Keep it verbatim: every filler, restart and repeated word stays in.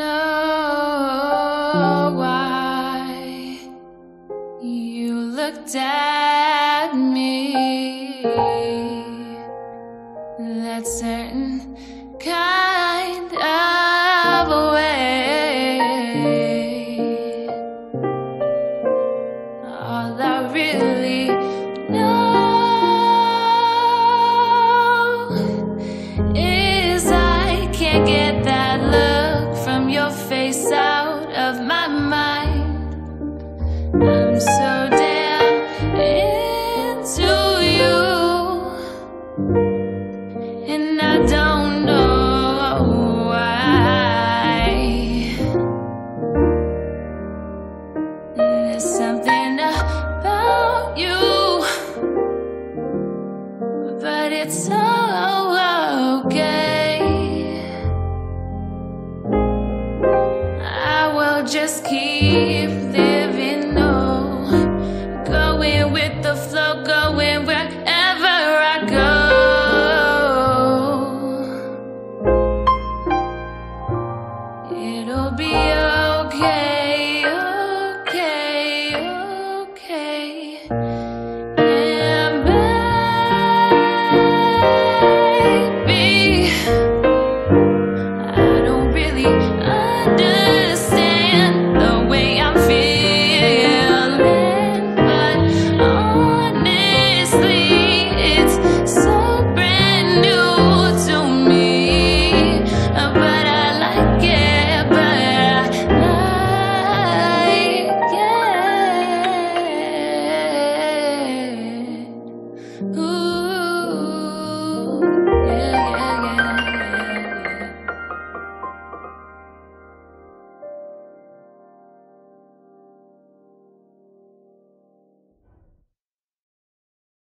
No.